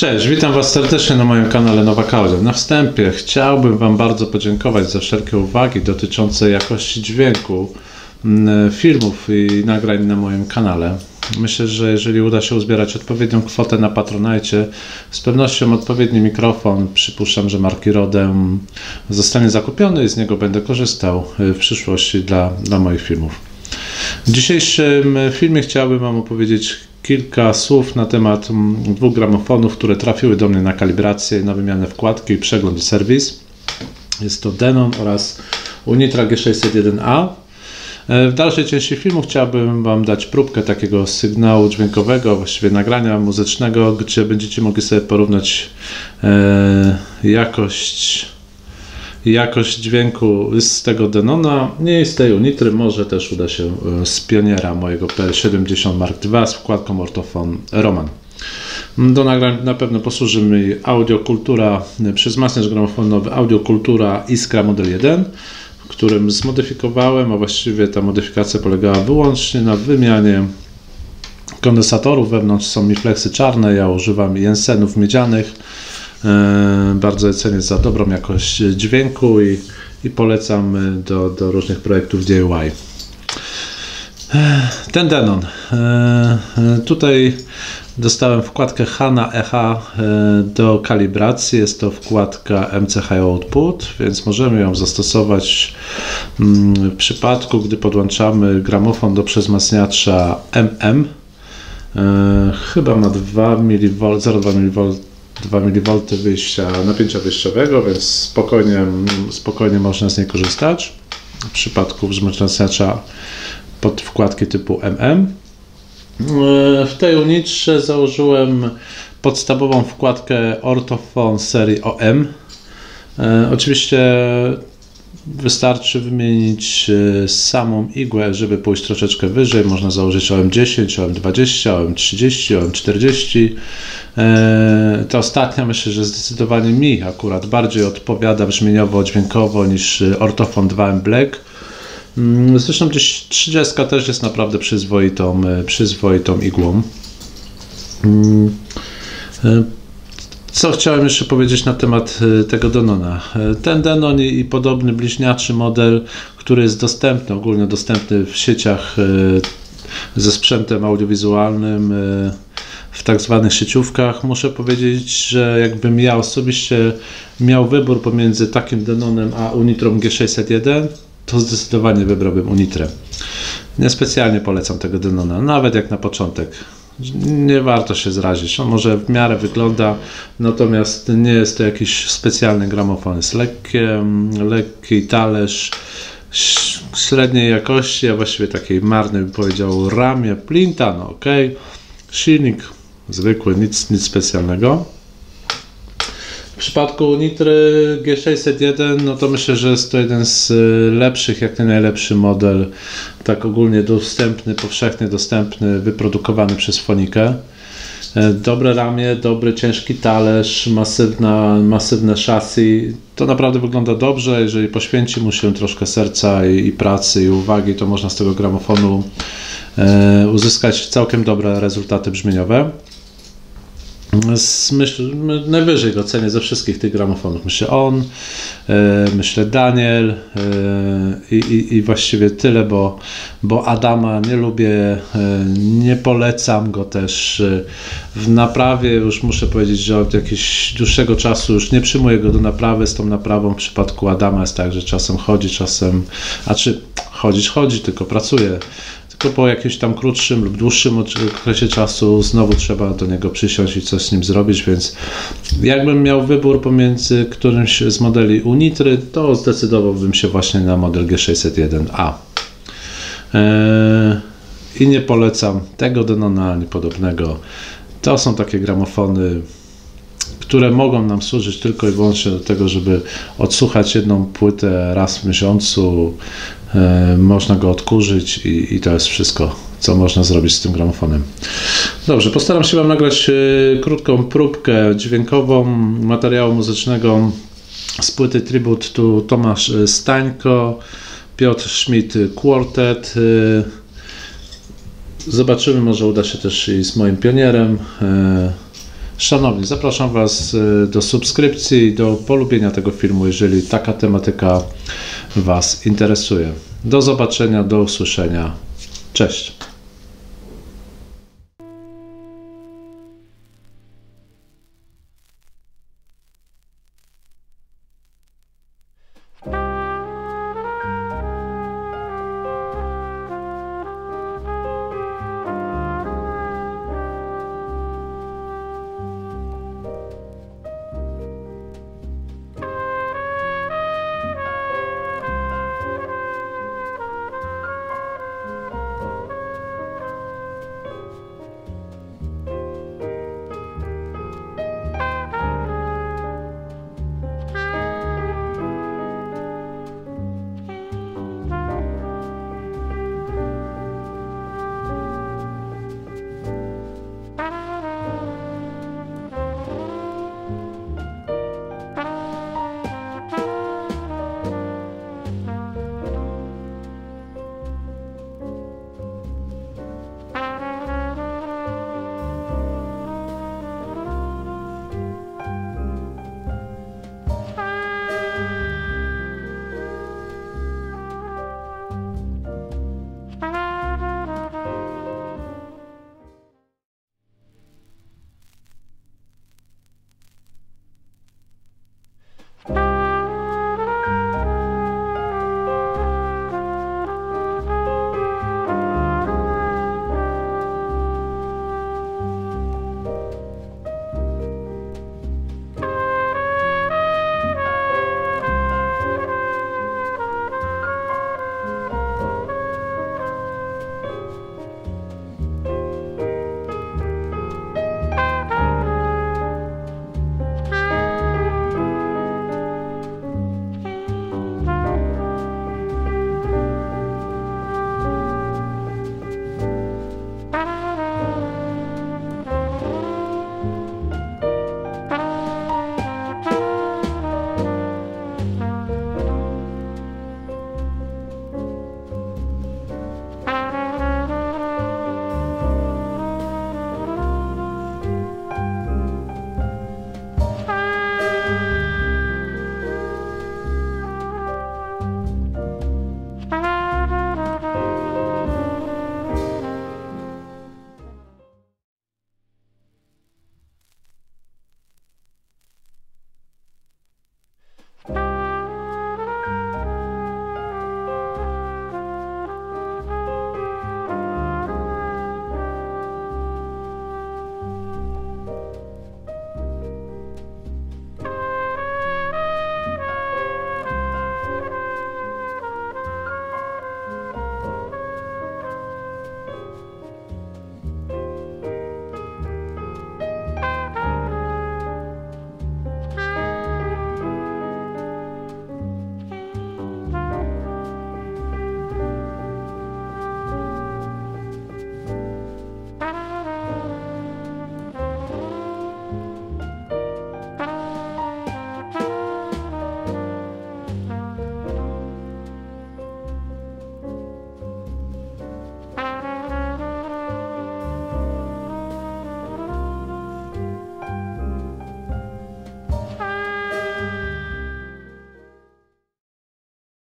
Cześć, witam Was serdecznie na moim kanale nowakAudio. Na wstępie chciałbym Wam bardzo podziękować za wszelkie uwagi dotyczące jakości dźwięku, filmów i nagrań na moim kanale. Myślę, że jeżeli uda się uzbierać odpowiednią kwotę na Patronite, z pewnością odpowiedni mikrofon, przypuszczam, że marki RODE, zostanie zakupiony i z niego będę korzystał w przyszłości dla moich filmów. W dzisiejszym filmie chciałbym Wam opowiedzieć kilka słów na temat dwóch gramofonów, które trafiły do mnie na kalibrację, na wymianę wkładki, przegląd i serwis. Jest to Denon oraz Unitra G601A. W dalszej części filmu chciałbym Wam dać próbkę takiego sygnału dźwiękowego, właściwie nagrania muzycznego, gdzie będziecie mogli sobie porównać jakość dźwięku z tego Denona i z tej Unitry. Może też uda się z Pioniera mojego PL70 Mark II z wkładką Ortofon Roman. Do nagrań na pewno posłuży mi Audiokultura, przez wzmacniacz gramofonowy Audiokultura Iskra model 1, którym zmodyfikowałem, a właściwie ta modyfikacja polegała wyłącznie na wymianie kondensatorów. Wewnątrz są mi fleksy czarne, ja używam jensenów miedzianych. Bardzo je cenię za dobrą jakość dźwięku i polecam do różnych projektów DIY. Ten Denon. Tutaj dostałem wkładkę Hana EH do kalibracji. Jest to wkładka MCH Output, więc możemy ją zastosować w przypadku, gdy podłączamy gramofon do przewzmacniacza MM. Chyba ma 2 mV wyjścia, napięcia wyjściowego, więc spokojnie można z niej korzystać w przypadku wzmacniacza pod wkładki typu MM. W tej Unitrze założyłem podstawową wkładkę Ortofon serii OM. Oczywiście wystarczy wymienić samą igłę, żeby pójść troszeczkę wyżej. Można założyć OM10, OM20, OM30, OM40. Ta ostatnia, myślę, że zdecydowanie mi akurat bardziej odpowiada brzmieniowo-dźwiękowo niż Ortofon 2M Black. Zresztą gdzieś 30 też jest naprawdę przyzwoitą igłą. Co chciałem jeszcze powiedzieć na temat tego Denona. Ten Denon i podobny bliźniaczy model, który jest dostępny, ogólnie dostępny w sieciach ze sprzętem audiowizualnym, w tak zwanych sieciówkach. Muszę powiedzieć, że jakbym ja osobiście miał wybór pomiędzy takim Denonem a Unitrą G601, to zdecydowanie wybrałbym Unitrę. Niespecjalnie polecam tego Denona, nawet jak na początek. Nie warto się zrazić. On może w miarę wygląda, natomiast nie jest to jakiś specjalny gramofon. Jest lekki talerz średniej jakości, a właściwie takiej marnej, bym powiedział, ramię plinta, no ok. Silnik zwykły, nic specjalnego. W przypadku Unitry G601, no to myślę, że jest to jeden z lepszych, jak nie najlepszy model, tak ogólnie dostępny, powszechnie dostępny, wyprodukowany przez Fonikę. Dobre ramię, dobry ciężki talerz, masywne chassis. To naprawdę wygląda dobrze. Jeżeli poświęci mu się troszkę serca i pracy i uwagi, to można z tego gramofonu uzyskać całkiem dobre rezultaty brzmieniowe. Najwyżej go cenię ze wszystkich tych gramofonów. Myślę on, myślę Daniel i właściwie tyle, bo Adama nie lubię, nie polecam go też w naprawie. Już muszę powiedzieć, że od jakiegoś dłuższego czasu już nie przyjmuję go do naprawy. Z tą naprawą w przypadku Adama jest tak, że czasem chodzi, tylko pracuje. Tylko po jakimś tam krótszym lub dłuższym okresie czasu znowu trzeba do niego przysiąść i coś z nim zrobić, więc jakbym miał wybór pomiędzy którymś z modeli Unitry, to zdecydowałbym się właśnie na model G601A. I nie polecam tego Denona ani podobnego. To są takie gramofony, które mogą nam służyć tylko i wyłącznie do tego, żeby odsłuchać jedną płytę raz w miesiącu. Można go odkurzyć i to jest wszystko, co można zrobić z tym gramofonem. Dobrze, postaram się Wam nagrać krótką próbkę dźwiękową materiału muzycznego z płyty Tribute to Tomasz Stańko, Piotr Schmidt Quartet. Zobaczymy, może uda się też i z moim Pionierem. Szanowni, zapraszam Was do subskrypcji i do polubienia tego filmu, jeżeli taka tematyka Was interesuje. Do zobaczenia, do usłyszenia. Cześć!